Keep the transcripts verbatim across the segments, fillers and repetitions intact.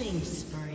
Killing spree.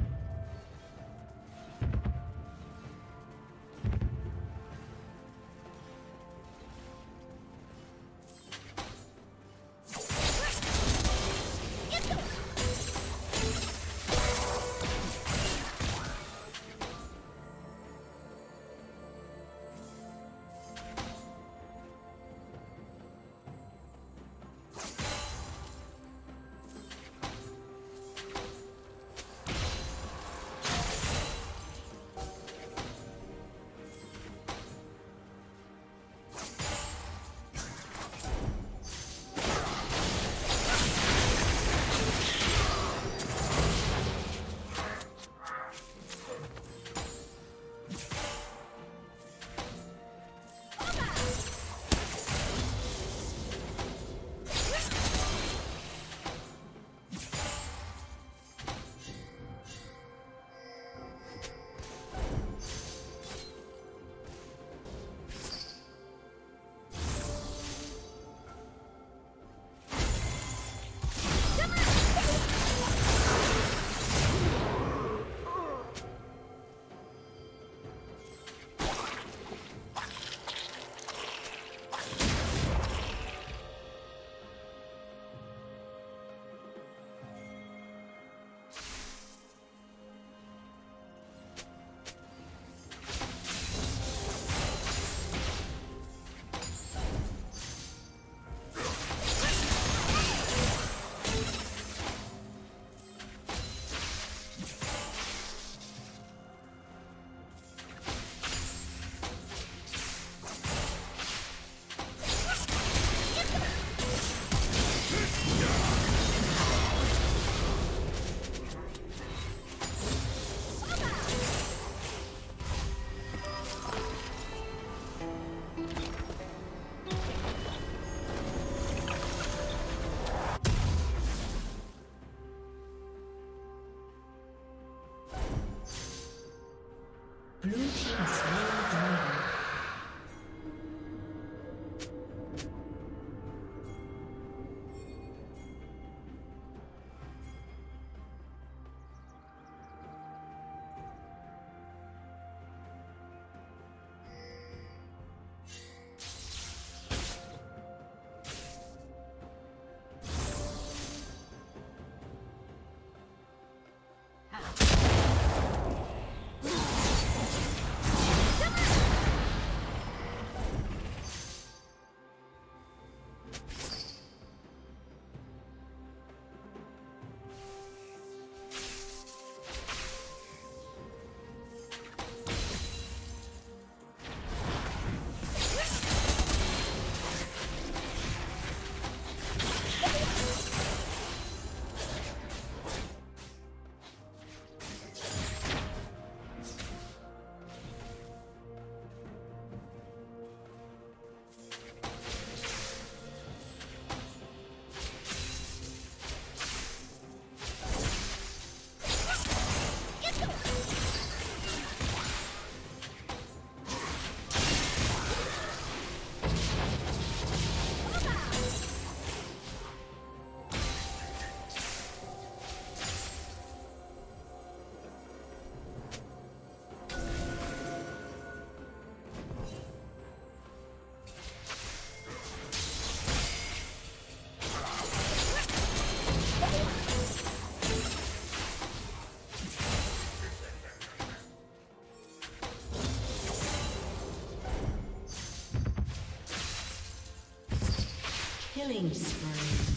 Killing spree.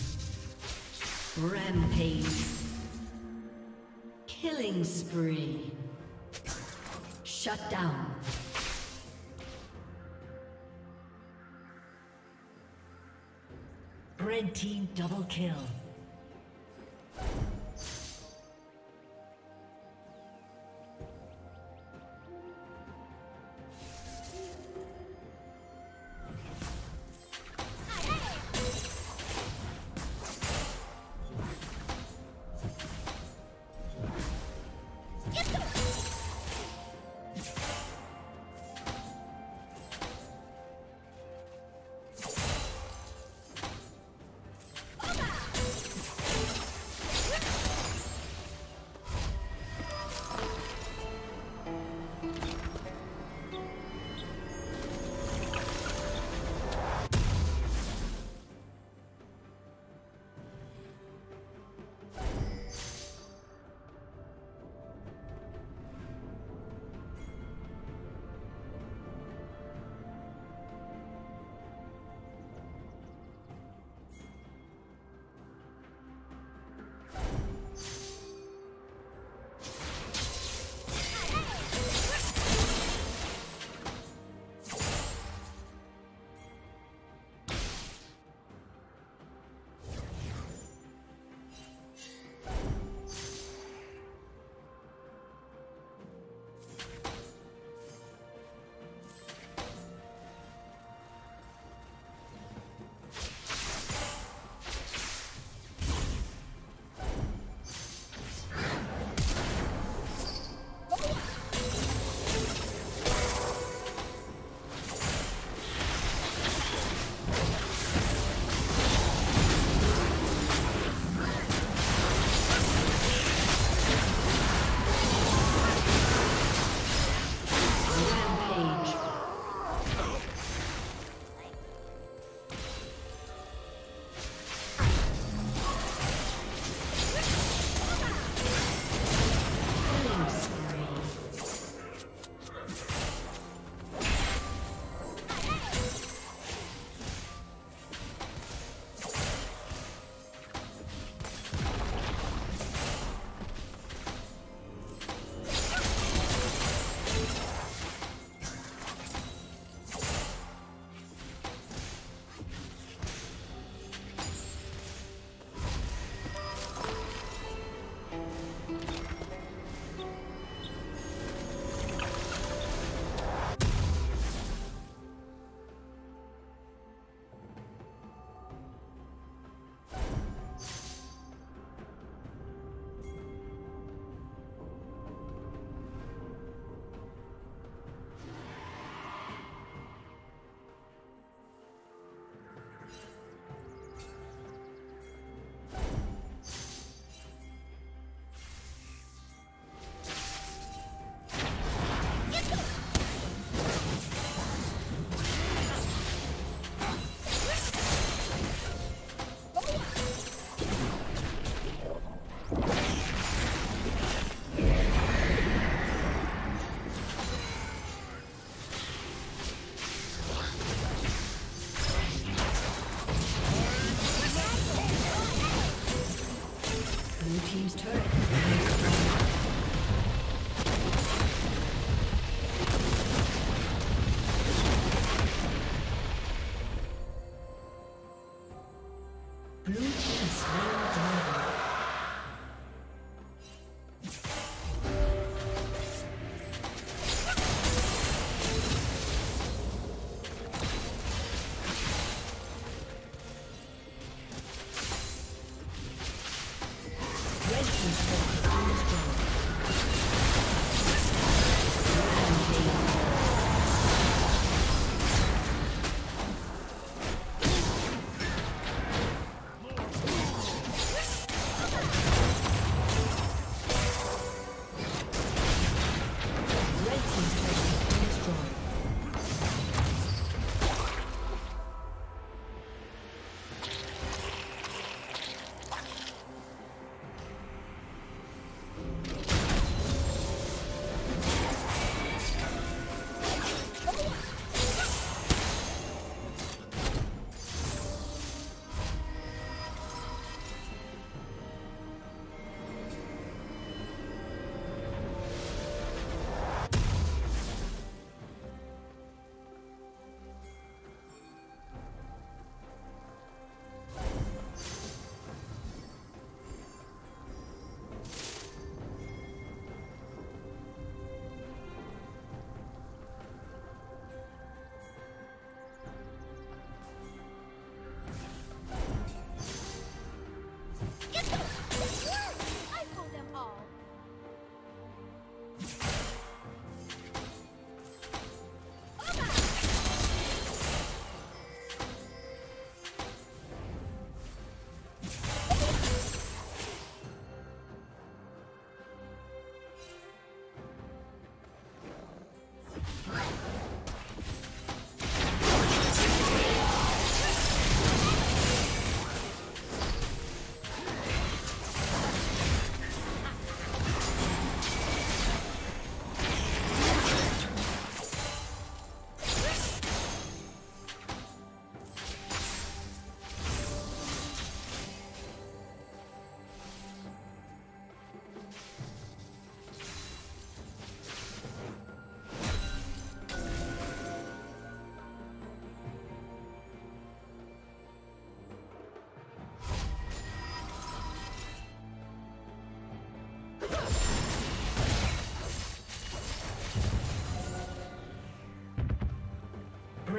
Rampage. Killing spree. Shut down. Red team double kill.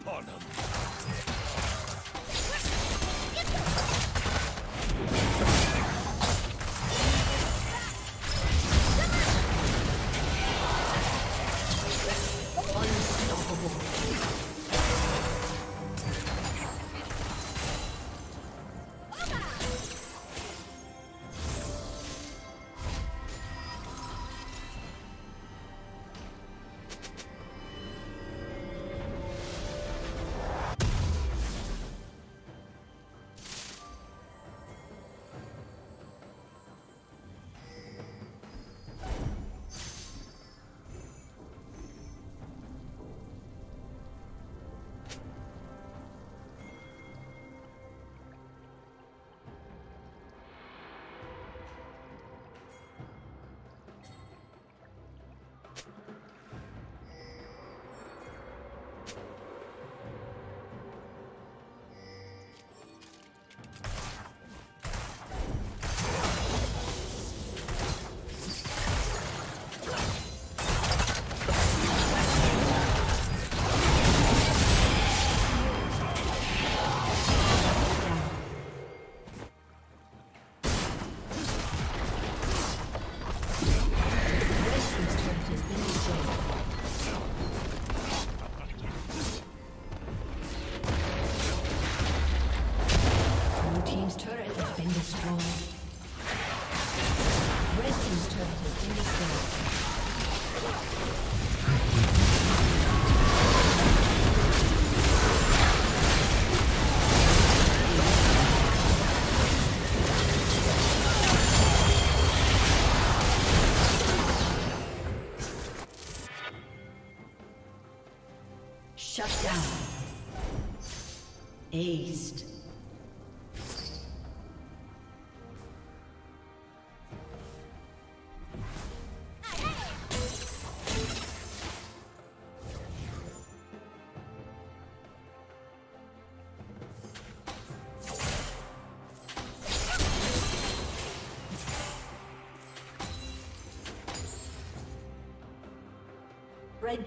Upon him. Unstoppable. Shut down. Aced. Red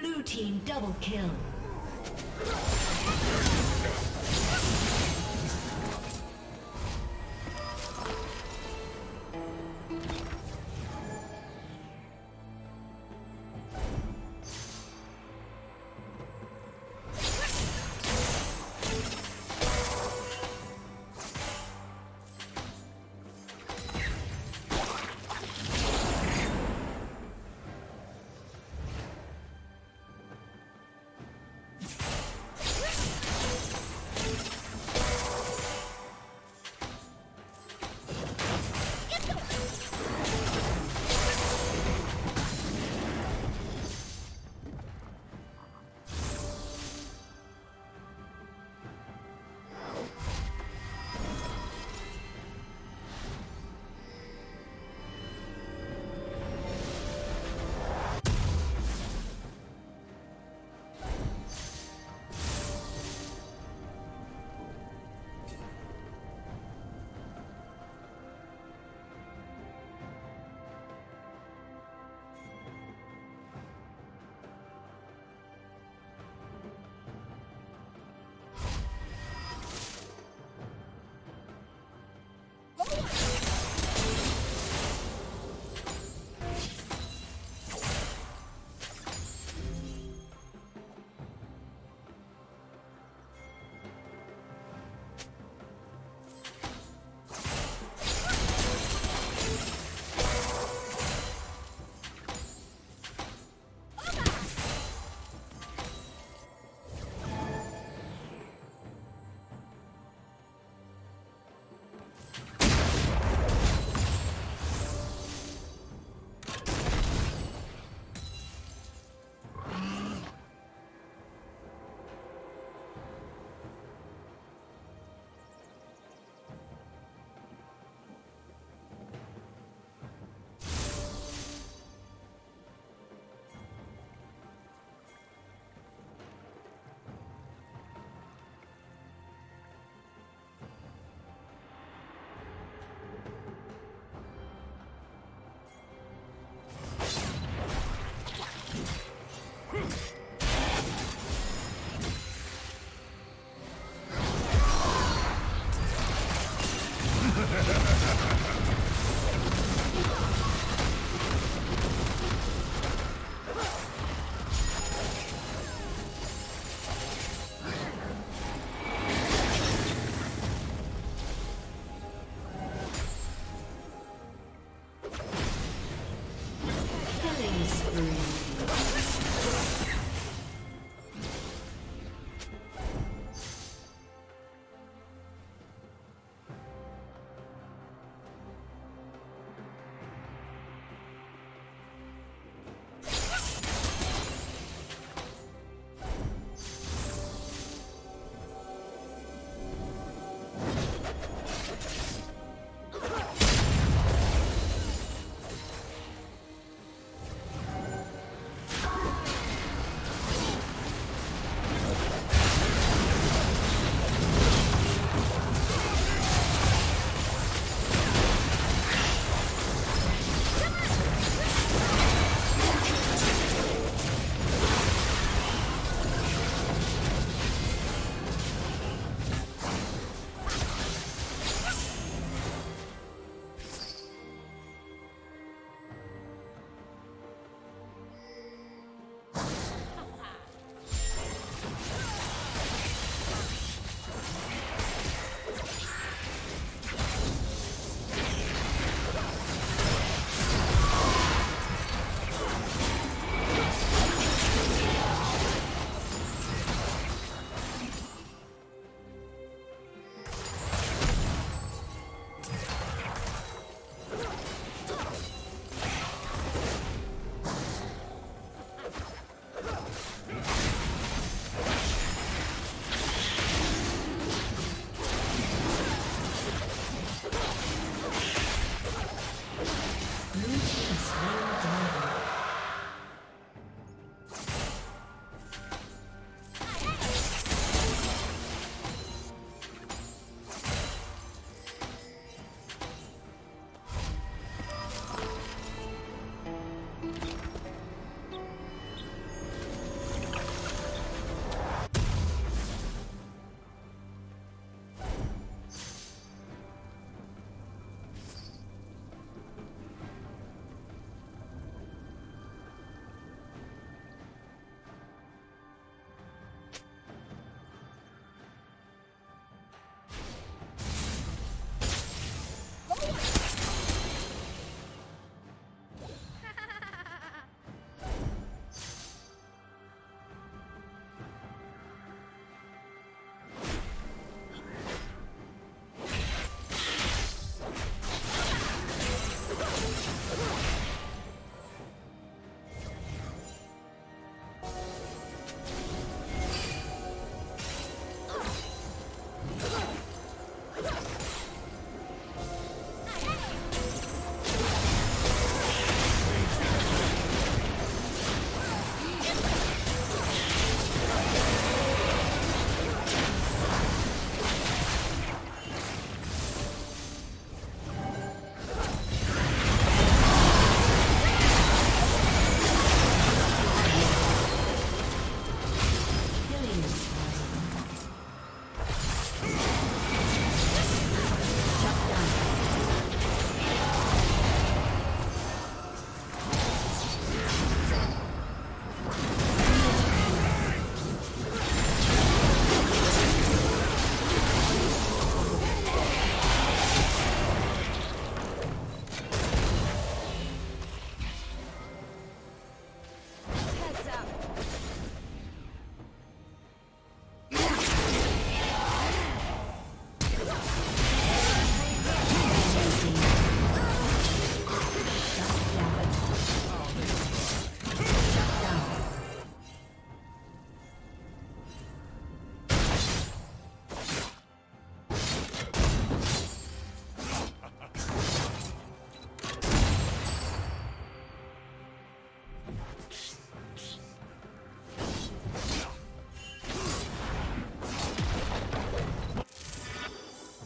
Blue team double kill.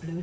Blue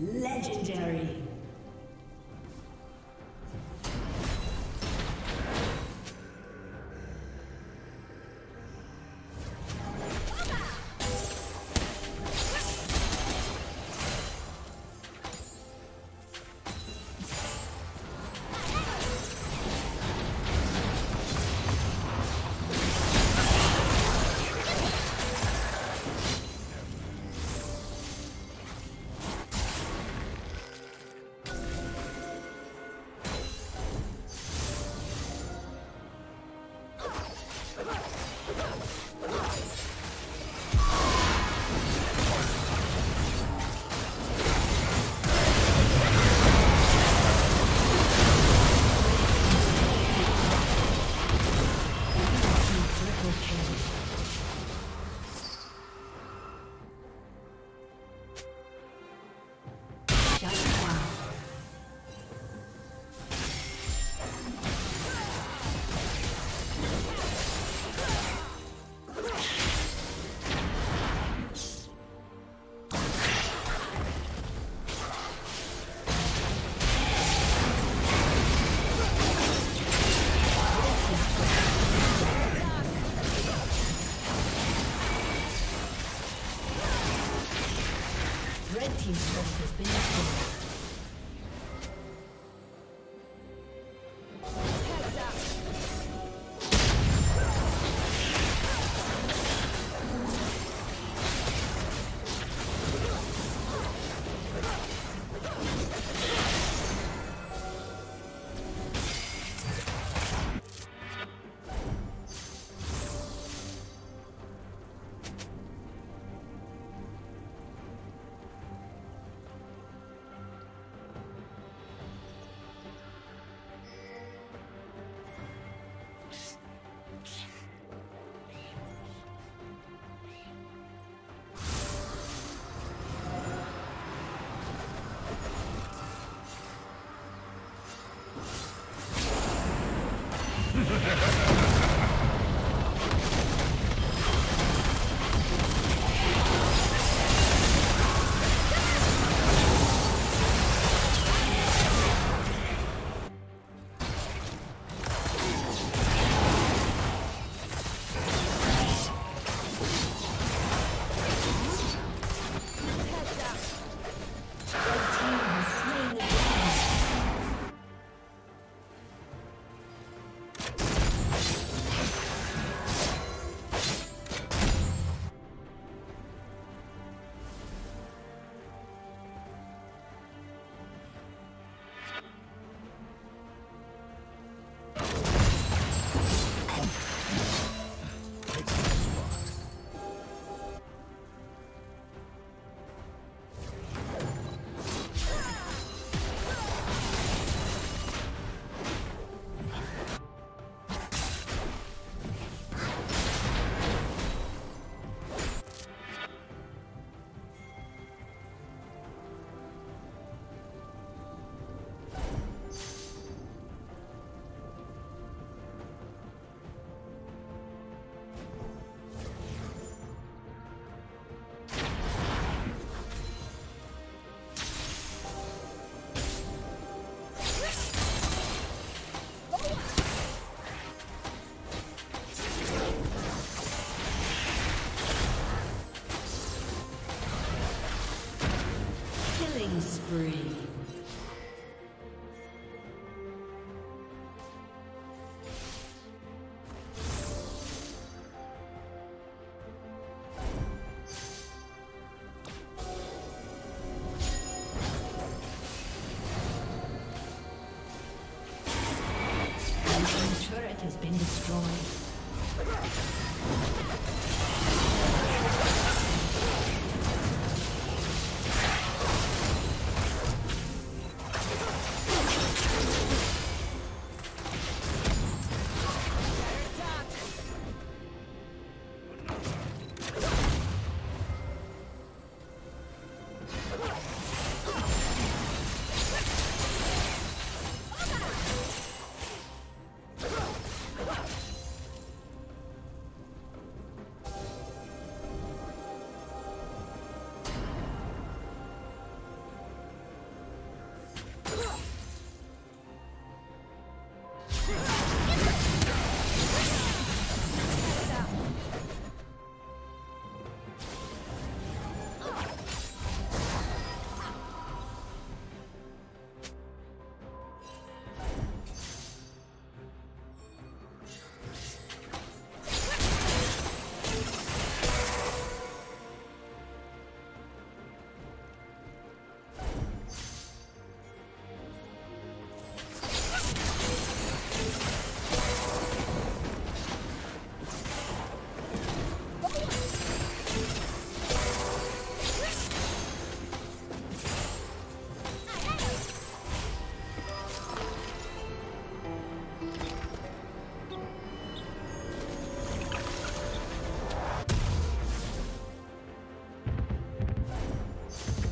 Legendary. team's turret has been destroyed. Spree.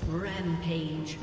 Rampage.